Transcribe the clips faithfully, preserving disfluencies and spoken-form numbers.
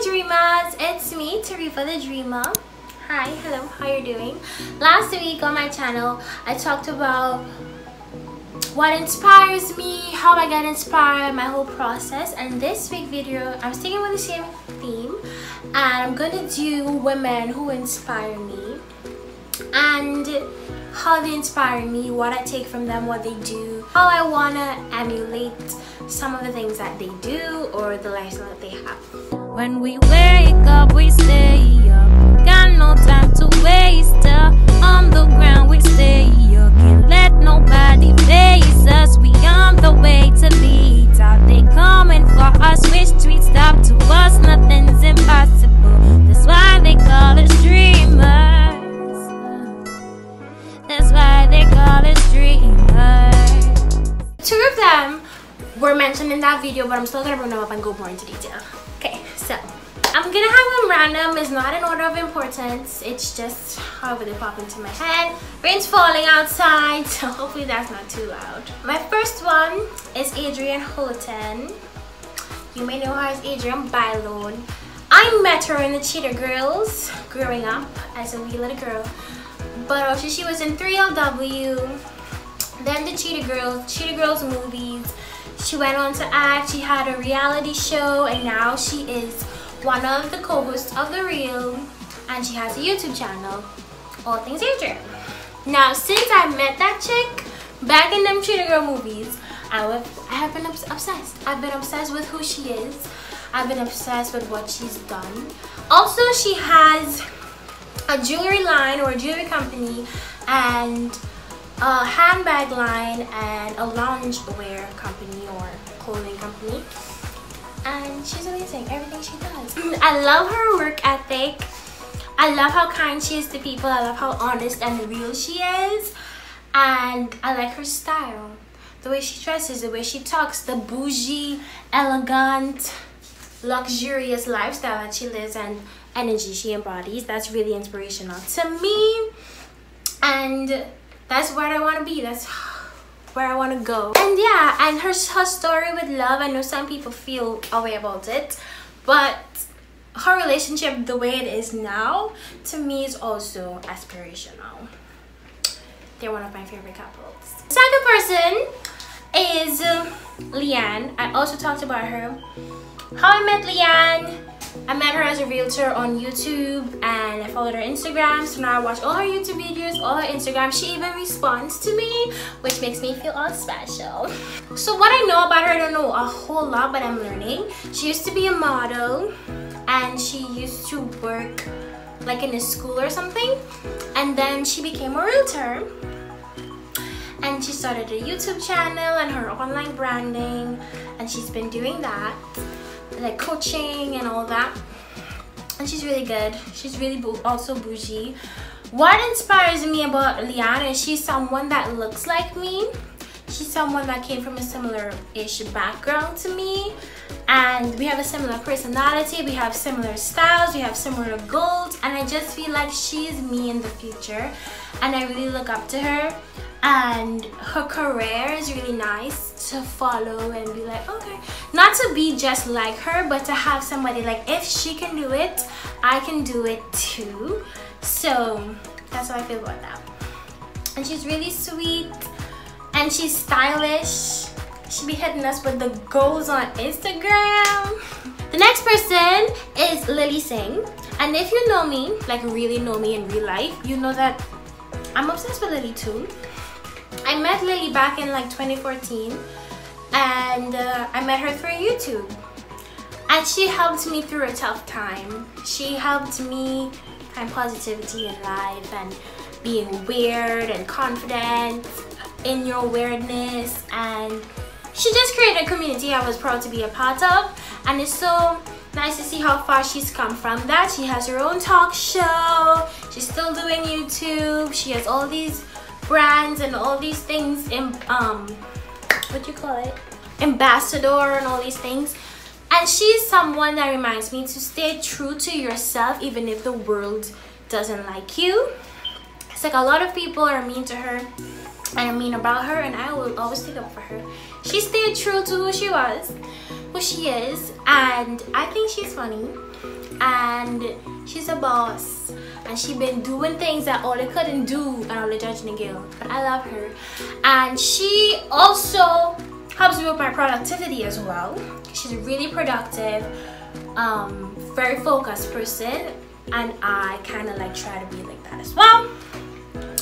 Hi Dreamers, it's me, Tahrifa the Dreamer. Hi, hello, how are you doing? Last week on my channel, I talked about what inspires me, how I got inspired, my whole process. And this week's video, I'm sticking with the same theme, and I'm gonna do women who inspire me and how they inspire me, what I take from them, what they do, how I wanna emulate some of the things that they do or the lifestyle that they have. When we wake up, we stay up. Got no time to waste up. On the ground, we stay up. Can't let nobody face us. We on the way to lead out. They coming for us. Wish tweets stop to us. Nothing's impossible. That's why they call us dreamers. That's why they call us dreamers. Two of them were mentioned in that video, but I'm still gonna bring them up and go more into detail. Okay. So, I'm gonna have them random. It's not in order of importance. It's just however they pop into my head. Rain's falling outside, so hopefully that's not too loud. My first one is Adrienne Houghton. You may know her as Adrienne Bailon. I met her in the Cheetah Girls growing up as a wee little girl. But also she was in three L W, then the Cheetah Girls, Cheetah Girls movies. She went on to act, she had a reality show, and now she is one of the co-hosts of The Real, and she has a YouTube channel, All Things Adrienne. Now, since I met that chick back in them Cheetah Girl movies, I, was, I have been obsessed. I've been obsessed with who she is. I've been obsessed with what she's done. Also, she has a jewelry line or a jewelry company, and a handbag line and a loungewear company or clothing company, and she's amazing, everything she does. I love her work ethic. I love how kind she is to people. I love how honest and real she is, and I like her style, the way she dresses, the way she talks, the bougie, elegant, luxurious lifestyle that she lives and energy she embodies. That's really inspirational to me, and that's where I want to be. That's where I want to go. And yeah, and her, her story with love, I know some people feel a way about it, but her relationship, the way it is now, to me is also aspirational. They're one of my favorite couples. The second person is Liana. I also talked about her. How I met Liana. I met her as a realtor on YouTube, and I followed her Instagram, so now I watch all her YouTube videos, all her Instagram. She even responds to me, which makes me feel all special. So what I know about her, I don't know a whole lot, but I'm learning. She used to be a model, and she used to work like in a school or something, and then she became a realtor, and she started a YouTube channel and her online branding, and she's been doing that, like coaching and all that, and she's really good. She's really also bougie. What inspires me about Liana is she's someone that looks like me. She's someone that came from a similar-ish background to me, and we have a similar personality, we have similar styles, we have similar goals, and I just feel like she's me in the future, and I really look up to her. And her career is really nice to follow and be like, okay, not to be just like her, but to have somebody like, if she can do it, I can do it too. So that's how I feel about that. And she's really sweet, and she's stylish. She be hitting us with the goals on Instagram. The next person is Lily Singh, and if you know me, like really know me in real life, you know that I'm obsessed with Lily too. I met Lily back in like twenty fourteen, and uh, I met her through YouTube, and she helped me through a tough time. She helped me find positivity in life and being weird and confident in your weirdness, and she just created a community I was proud to be a part of, and it's so nice to see how far she's come from that. She has her own talk show, she's still doing YouTube, she has all these brands and all these things in um what do you call it ambassador and all these things, and she's someone that reminds me to stay true to yourself even if the world doesn't like you. It's like a lot of people are mean to her and mean about her, and I will always stick up for her. She stayed true to who she was, who she is, and I think she's funny and she's a boss and she been doing things that all they couldn't do and all the judge Nigel, but I love her. And she also helps me with my productivity as well. She's a really productive, um, very focused person, and I kind of like try to be like that as well.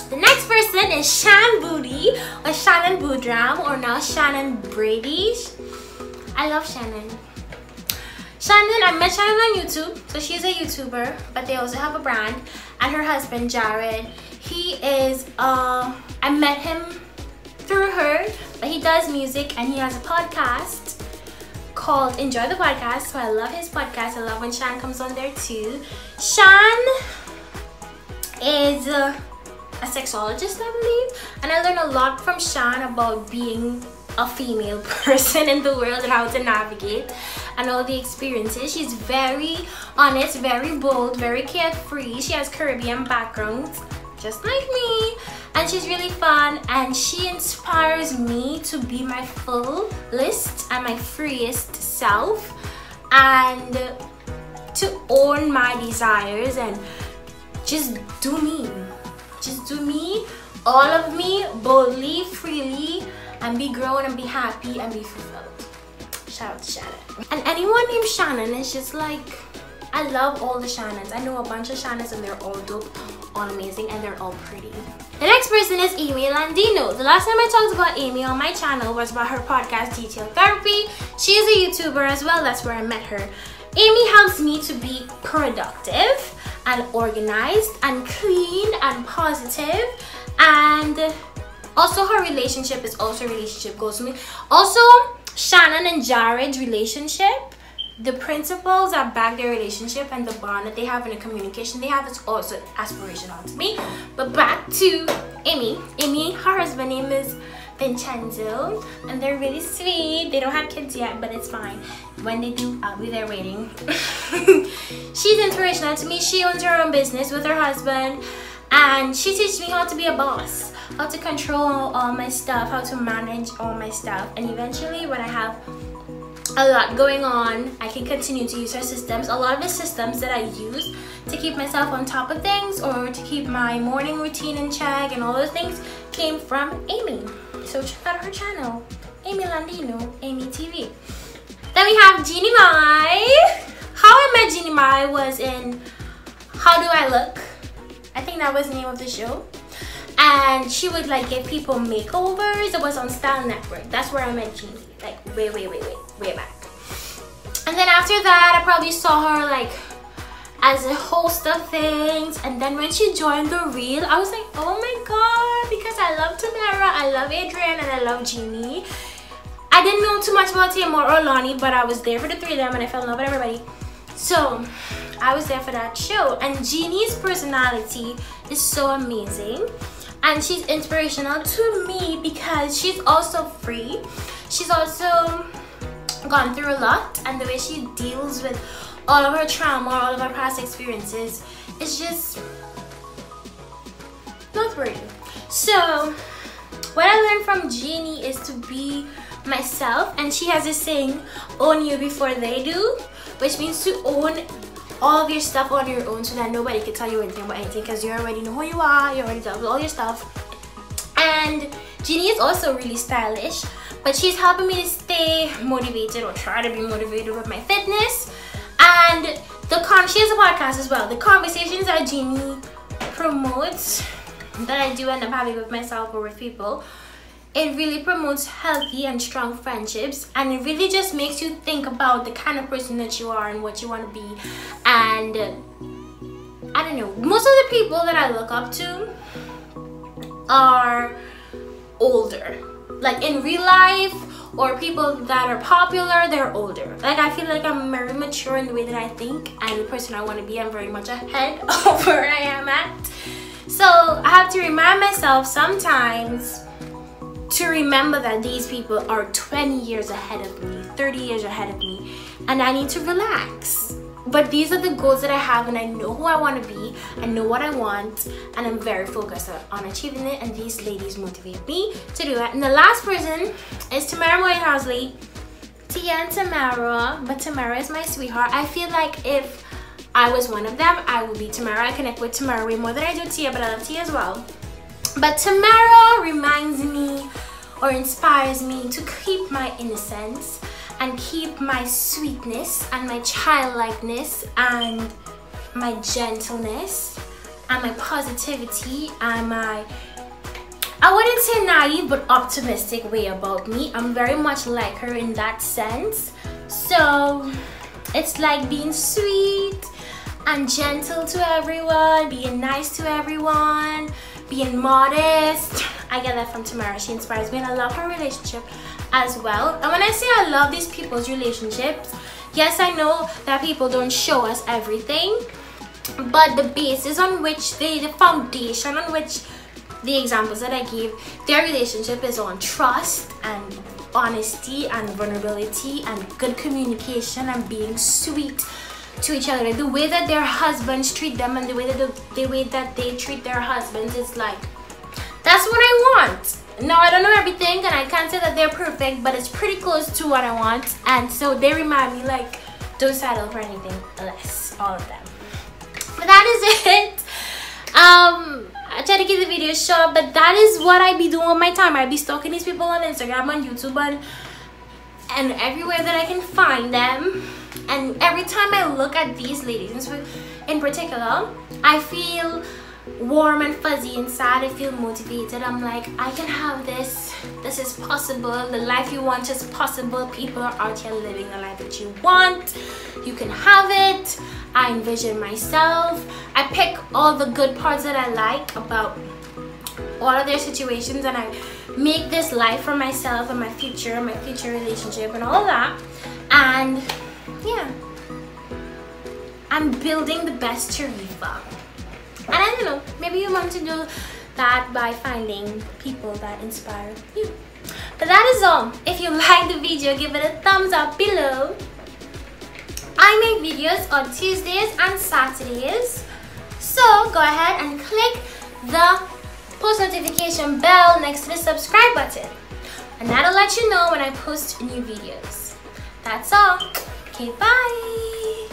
The next person is Shan Booty or Shannon Boodram, or now Shannon Brady. I love Shannon. Shannon, I met Shannon on YouTube, so she's a YouTuber, but they also have a brand. And her husband, Jared, he is, uh, I met him through her, but he does music and he has a podcast called Enjoy the Podcast, so I love his podcast. I love when Shan comes on there too. Shan is uh, a sexologist, I believe, and I learned a lot from Shan about being a female person in the world and how to navigate and all the experiences. She's very honest, very bold, very carefree. She has Caribbean background just like me, and she's really fun, and she inspires me to be my fullest and my freest self and to own my desires and just do me. Just do me, all of me, boldly, freely, and be grown and be happy and be fulfilled. Shout out to Shannon. And anyone named Shannon is just like, I love all the Shannons. I know a bunch of Shannons and they're all dope, all amazing, and they're all pretty. The next person is Amy Landino. The last time I talked about Amy on my channel was about her podcast Detail Therapy. She is a YouTuber as well, that's where I met her. Amy helps me to be productive and organized and clean and positive, and also, her relationship is also a relationship goes to me. Also, Shannon and Jared's relationship, the principles that back their relationship and the bond that they have and the communication they have is also aspirational to me. But back to Amy. Amy, her husband's name is Chenzo, and they're really sweet. They don't have kids yet, but it's fine. When they do, I'll be there waiting. She's inspirational to me. She owns her own business with her husband, and she teaches me how to be a boss, how to control all my stuff, how to manage all my stuff, and eventually when I have a lot going on, I can continue to use her systems. A lot of the systems that I use to keep myself on top of things or to keep my morning routine in check and all those things came from Amy. So check out her channel, Amy Landino, Amy T V. Then we have Jeannie Mai. How I met Jeannie Mai was in How Do I Look? I think that was the name of the show. And she would like give people makeovers. It was on Style Network. That's where I met Jeannie, like way, way, way, way, way back. And then after that, I probably saw her like as a host of things. And then when she joined The Real, I was like, oh my god, because I love Tamera, I love Adrienne, and I love Jeannie. I didn't know too much about Tia or Lonnie, but I was there for the three of them and I fell in love with everybody. So I was there for that show. And Jeannie's personality is so amazing. And she's inspirational to me because she's also free. She's also gone through a lot, and the way she deals with all of her trauma, all of her past experiences is just noteworthy. So what I learned from Jeannie is to be myself, and she has this saying, own you before they do, which means to own all of your stuff on your own so that nobody can tell you anything about anything because you already know who you are, you already dealt with all your stuff. And Jeannie is also really stylish, but she's helping me to stay motivated or try to be motivated with my fitness. And the con she has a podcast as well. The conversations that Jeannie promotes that I do end up having with myself or with people, it really promotes healthy and strong friendships, and it really just makes you think about the kind of person that you are and what you want to be. And I don't know, most of the people that I look up to are older, like in real life, or people that are popular, they're older. Like I feel like I'm very mature in the way that I think and the person I want to be. I'm very much ahead of where I am at. So I have to remind myself sometimes to remember that these people are twenty years ahead of me, thirty years ahead of me, and I need to relax. But these are the goals that I have, and I know who I want to be, I know what I want, and I'm very focused on achieving it, and these ladies motivate me to do it. And the last person is Tamera Mowry-Housley. Tia and Tamera, but Tamera is my sweetheart. I feel like if I was one of them, I would be Tamera. I connect with Tamera way more than I do Tia, but I love Tia as well. But Tamera reminds me or inspires me to keep my innocence and keep my sweetness and my childlikeness and my gentleness and my positivity and my, I wouldn't say naive but optimistic way about me. I'm very much like her in that sense. So it's like being sweet and gentle to everyone, being nice to everyone, being modest. I get that from Tamera. She inspires me and I love her relationship as well. And when I say I love these people's relationships, yes, I know that people don't show us everything, but the basis on which they, the foundation on which the examples that I gave, their relationship is on trust and honesty and vulnerability and good communication and being sweet to each other. The way that their husbands treat them and the way that the, the way that they treat their husbands is like, that's what I want. Now I don't know everything and I can't say that they're perfect, but it's pretty close to what I want, and so they remind me like, don't settle for anything less, all of them. But that is it. Um, I try to keep the video short, but that is what I be doing all my time. I be stalking these people on Instagram, on YouTube, and, and everywhere that I can find them. And every time I look at these ladies in particular, I feel warm and fuzzy inside. I feel motivated. I'm like, I can have this. This is possible. The life you want is possible. People are out here living the life that you want. You can have it. I envision myself. I pick all the good parts that I like about all of their situations, and I make this life for myself and my future, my future relationship and all that. And yeah, I'm building the best Tahrifa. And I don't know, maybe you want to do that by finding people that inspire you. But that is all. If you like the video, give it a thumbs up below. I make videos on Tuesdays and Saturdays. So go ahead and click the post notification bell next to the subscribe button. And that'll let you know when I post new videos. That's all. Okay, bye.